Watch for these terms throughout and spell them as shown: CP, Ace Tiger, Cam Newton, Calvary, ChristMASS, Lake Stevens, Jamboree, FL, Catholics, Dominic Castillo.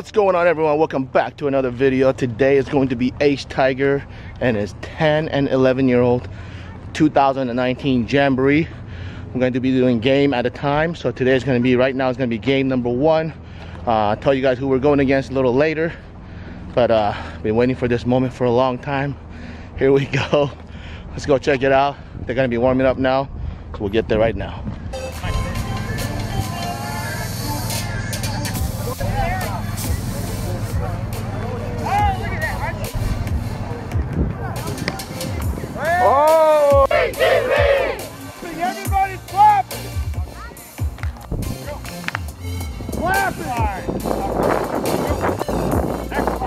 What's going on, everyone? Welcome back to another video. Today is going to be Ace Tiger and his 10 and 11-year-old 2019 Jamboree. We're going to be doing game at a time. So today is going to be, right now, it's going to be game number one. I'll tell you guys who we're going against a little later. But been waiting for this moment for a long time. Here we go. Let's go check it out. They're going to be warming up now. So we'll get there right now. Oh! Everybody clapping! Clapping! Next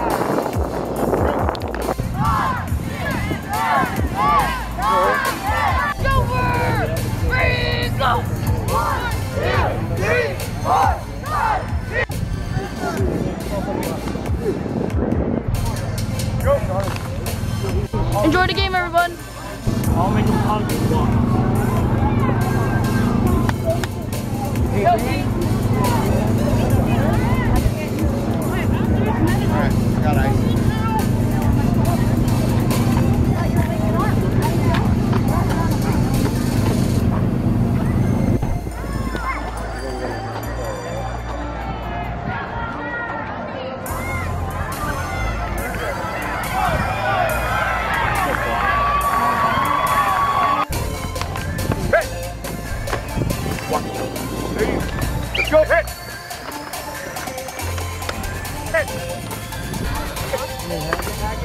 over! Three, go! 1, 2, 3, 4, 5, 6! Enjoy the game, everyone! I'll make them come to block. Alright, I got ice.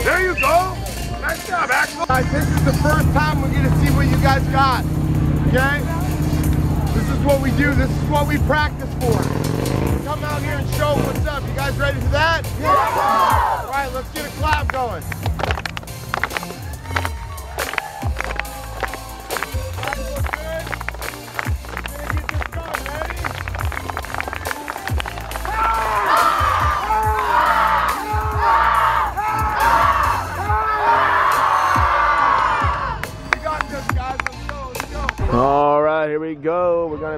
There you go! Nice job, Axel! Guys, this is the first time we're gonna see what you guys got, okay? This is what we do, this is what we practice for. Come out here and show what's up. You guys ready for that? Yeah! All right, let's get a clap going.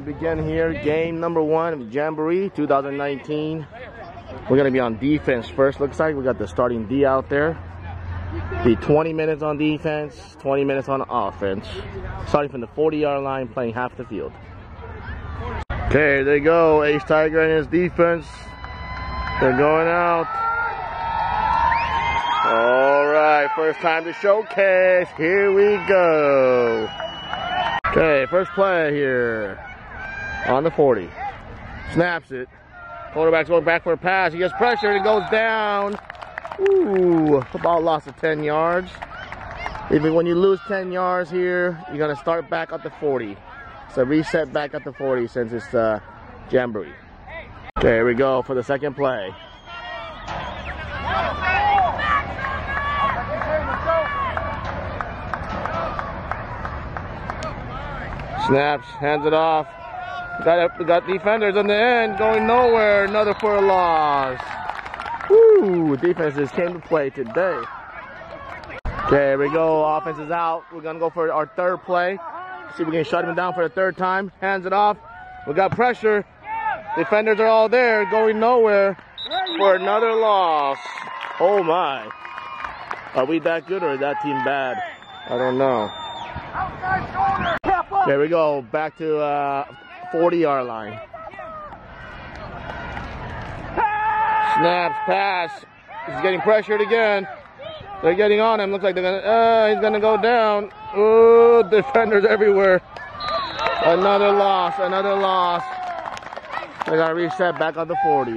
Begin here, game number one of Jamboree 2019. We're gonna be on defense first. Looks like we got the starting D out there. Be 20 minutes on defense, 20 minutes on offense. Starting from the 40-yard line, playing half the field. Okay, there you go. Ace Tiger and his defense. They're going out. All right, first time to showcase. Here we go. Okay, first play here. On the 40, snaps it. Quarterback's going back for a pass. He gets pressure and it goes down. Ooh, football loss of 10 yards. Even when you lose 10 yards here, you're gonna start back at the 40. So reset back at the 40 since it's Jamboree. Okay, here we go for the second play. Snaps, hands it off. Got defenders on the end, going nowhere, another for a loss. Woo, defenses came to play today. Okay, here we go, offense is out. We're gonna go for our third play. See if we can shut him down for the third time. Hands it off, we got pressure. Defenders are all there, going nowhere for another loss. Oh my. Are we that good or is that team bad? I don't know. There we go, back to 40-yard line. Snaps, pass. He's getting pressured again. They're getting on him. Looks like they're gonna. He's gonna go down. Ooh, defenders everywhere. Another loss. Another loss. They gotta reset back on the 40.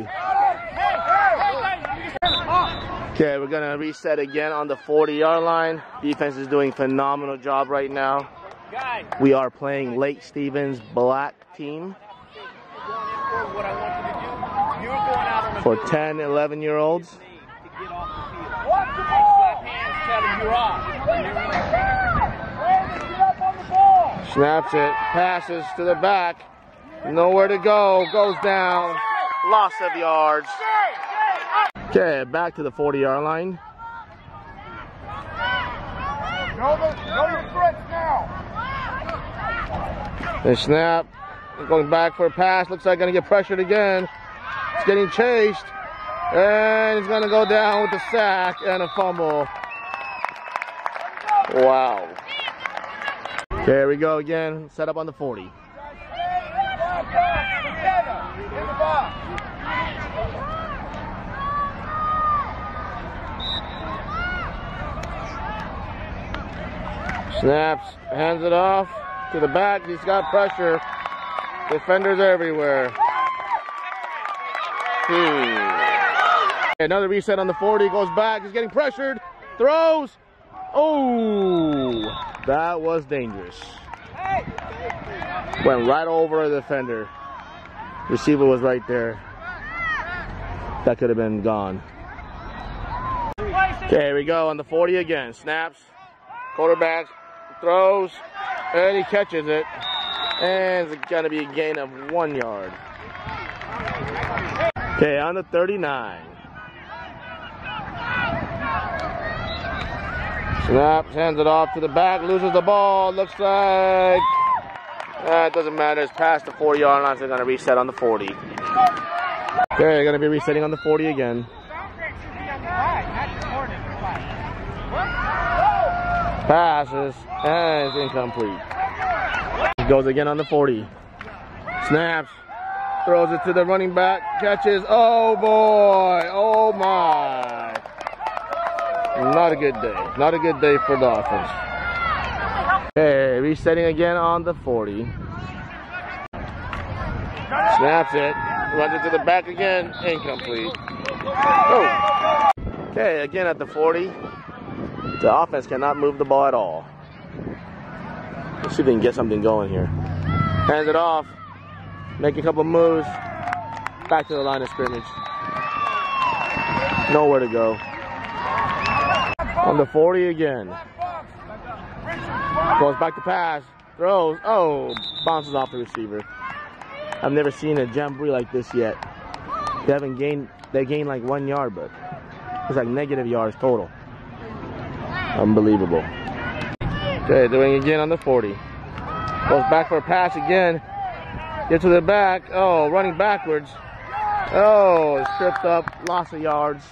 Okay, we're gonna reset again on the 40-yard line. Defense is doing a phenomenal job right now. We are playing Lake Stevens black team for 10, 11-year-olds. Snaps it, passes to the back, nowhere to go, goes down, loss of yards. Okay, back to the 40-yard line. Know your threats now. They snap, going back for a pass, looks like gonna get pressured again. It's getting chased, And he's going to go down with a sack and a fumble. Wow. There we go again. Set up on the 40. Snaps, hands it off to the back. He's got pressure. Defenders everywhere. Another reset on the 40. Goes back. He's getting pressured. Throws. Oh, that was dangerous. Went right over the defender. Receiver was right there. That could have been gone. Okay, here we go on the 40 again. Snaps. Quarterback throws, and he catches it, and it's going to be a gain of 1 yard. Okay, on the 39. Snaps, hands it off to the back, loses the ball, looks like... It doesn't matter, it's past the 40-yard line, so they're going to reset on the 40. Okay, they're going to be resetting on the 40 again. Passes, and it's incomplete. He goes again on the 40. Snaps, throws it to the running back, catches. Oh boy, oh my. Not a good day. Not a good day for the offense. Okay, resetting again on the 40. Snaps it, runs it to the back again, incomplete. Oh. Okay, again at the 40. The offense cannot move the ball at all. Let's see if they can get something going here. Hands it off. Make a couple moves. Back to the line of scrimmage. Nowhere to go. On the 40 again. Goes back to pass. Throws. Oh, bounces off the receiver. I've never seen a jamboree like this yet. They haven't gained, they gained like 1 yard, but it's like negative yards total. Unbelievable. Okay, doing again on the 40. Goes back for a pass again. Gets to the back. Oh, running backwards. Oh, stripped up. Lots of yards.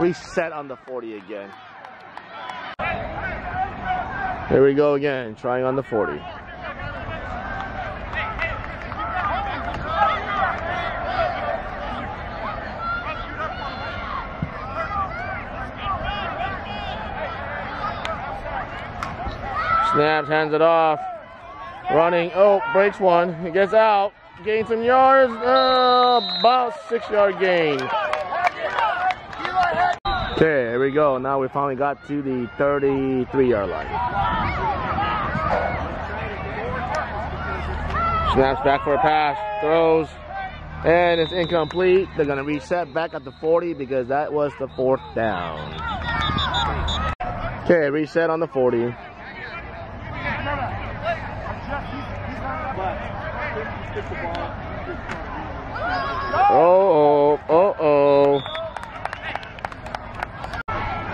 Reset on the 40 again. Here we go again. Trying on the 40. Snaps, hands it off. Running. Oh, breaks one. He gets out. Gains some yards. About 6 yard gain. Okay, here we go. Now we finally got to the 33-yard line. Snaps back for a pass. Throws. And it's incomplete. They're going to reset back at the 40 because that was the fourth down. Okay, reset on the 40.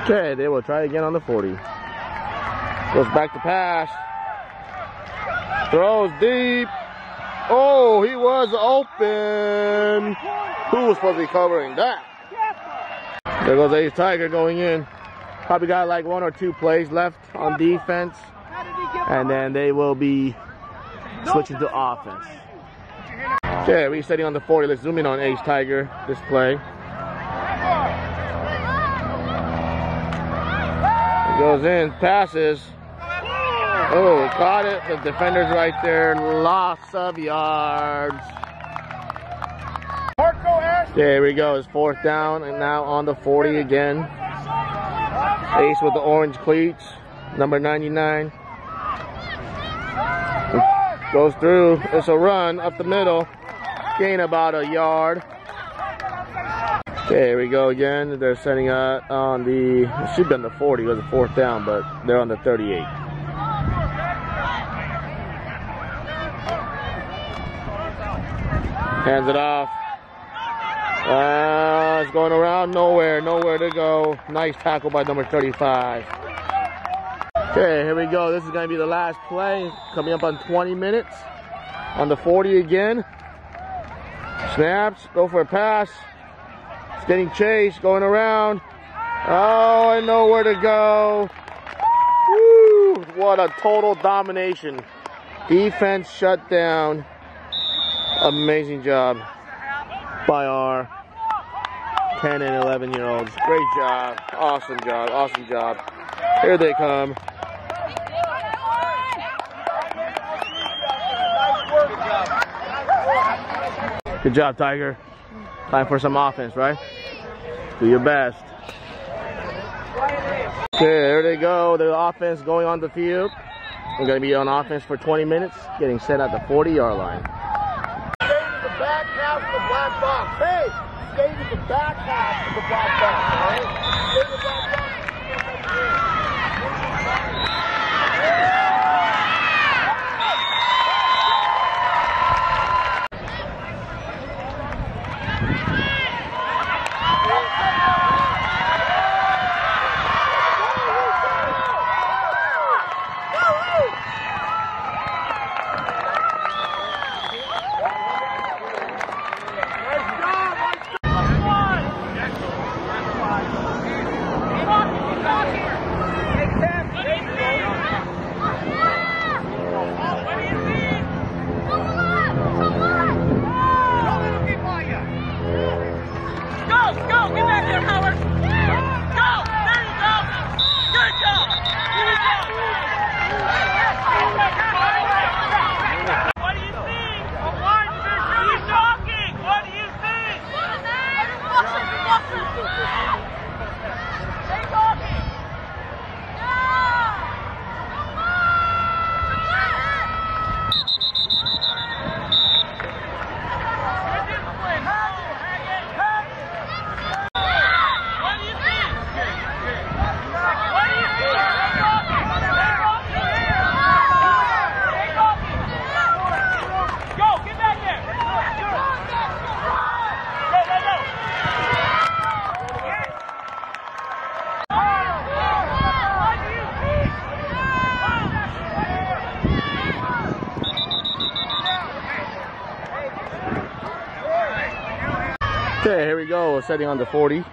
Okay, they will try again on the 40. Goes back to pass. Throws deep. Oh, he was open. Who was supposed to be covering that? There goes Ace Tiger going in. Probably got like 1 or 2 plays left on defense. And then they will be switching to offense. Okay, resetting on the 40. Let's zoom in on Ace Tiger, this play. He goes in, passes. Oh, caught it. The defender's right there. Lots of yards. There we go. It's fourth down, and now on the 40 again. Ace with the orange cleats, number 99. Goes through. It's a run up the middle. Gain about a yard. Okay, here we go again. They're setting up on the, it should be on the 40. It was a fourth down, but they're on the 38. Hands it off. It's going around. Nowhere to go. Nice tackle by number 35. Okay, here we go. This is going to be the last play. Coming up on 20 minutes. On the 40 again. Snaps, go for a pass. It's Getting chased, going around. Oh, I know where to go. Woo! What a total domination. Defense shut down. Amazing job by our 10 and 11-year-olds. Great job. Awesome job. Awesome job. Here they come. Good job, Tiger. Time for some offense, right? Do your best. Okay, there they go. The offense going on the field. We're going to be on offense for 20 minutes, getting set at the 40-yard line. Stay to the back half of the black box. Hey, stay to the back half of the black box, all right? Stay to the black box. Okay, here we go. We're setting on the 40.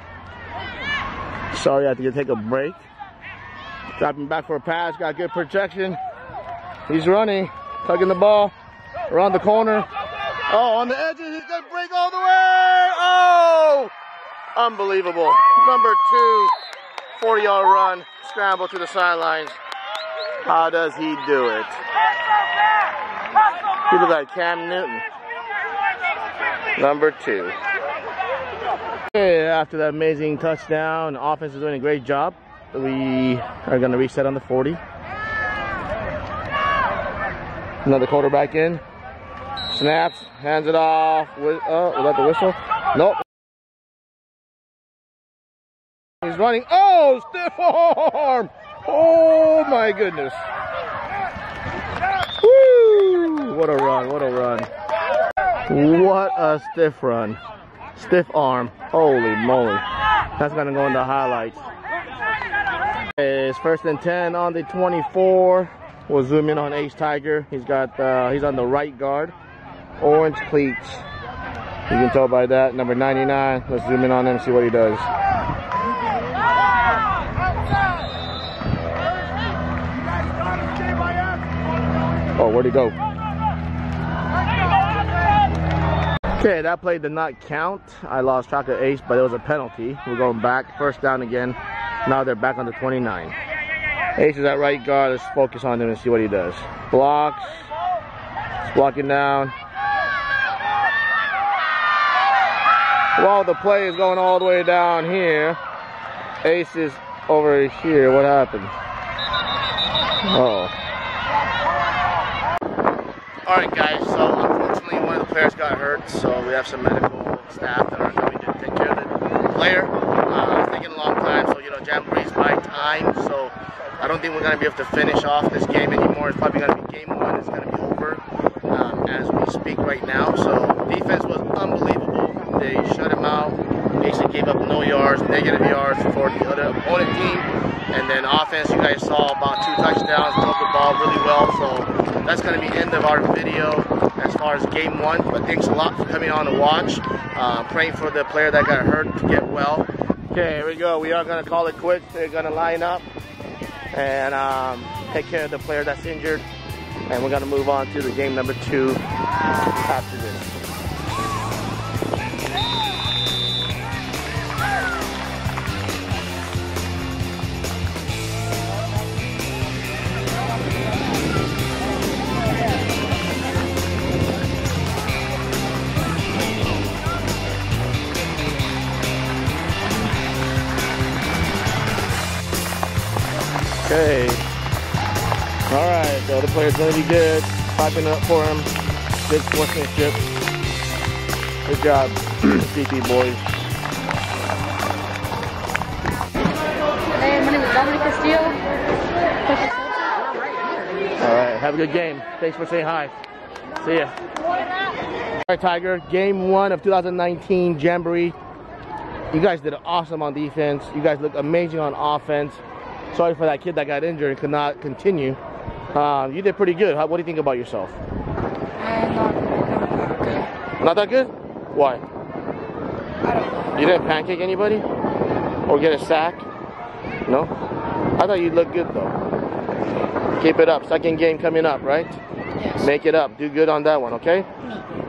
Sorry, I had to take a break. Dropping back for a pass. Got good projection. He's running, tugging the ball around the corner. Oh, on the edges. He's gonna break all the way. Oh, unbelievable. Number 2, 40-yard run, scramble to the sidelines. How does he do it? He looks like Cam Newton. Number 2. After that amazing touchdown, the offense is doing a great job. We are going to reset on the 40. Another quarterback in. Snaps, hands it off. Oh, without the whistle. Nope. He's running. Oh, stiff arm. Oh, my goodness. Woo! What a run. What a run. What a stiff run. Stiff arm. Holy moly. That's going to go in the highlights. It's 1st and 10 on the 24. We'll zoom in on Ace Tiger. He's got, he's on the right guard. Orange cleats. You can tell by that. Number 99. Let's zoom in on him and see what he does. Oh, where'd he go? Okay, that play did not count. I lost track of Ace, but it was a penalty. We're going back, 1st down again. Now they're back on the 29. Ace is at right guard. Let's focus on him and see what he does. Blocks. He's blocking down. While the play is going all the way down here, Ace is over here. What happened? Uh-oh. All right, guys, so one of the players got hurt, so we have some medical staff that are coming to take care of the player. It's taking a long time, so you know, Jamboree's by time, so I don't think we're going to be able to finish off this game anymore. It's probably going to be game 1. It's going to be over as we speak right now. So defense was unbelievable. They shut him out. Basically gave up no yards, negative yards for the other opponent team. And then offense, you guys saw about 2 touchdowns, drove the ball really well. So that's going to be the end of our video as far as game one. But thanks a lot for coming on to watch. Praying for the player that got hurt to get well. Okay, here we go. We are going to call it quits. They're going to line up and take care of the player that's injured. And we're going to move on to the game number 2 after this. Okay. All right, so the player's going to be good. Piping up for him. Good sportsmanship. Good job, CP boys. Hey, my name is Dominic Castillo. All right, have a good game. Thanks for saying hi. See ya. All right, Tiger, game 1 of 2019 Jamboree. You guys did awesome on defense. You guys look amazing on offense. Sorry for that kid that got injured and could not continue. You did pretty good. What do you think about yourself? Not that good? Why? I don't know. You didn't pancake anybody? Or get a sack? No? I thought you looked good though. Keep it up. Second game coming up, right? Yes. Make it up. Do good on that one, okay? No.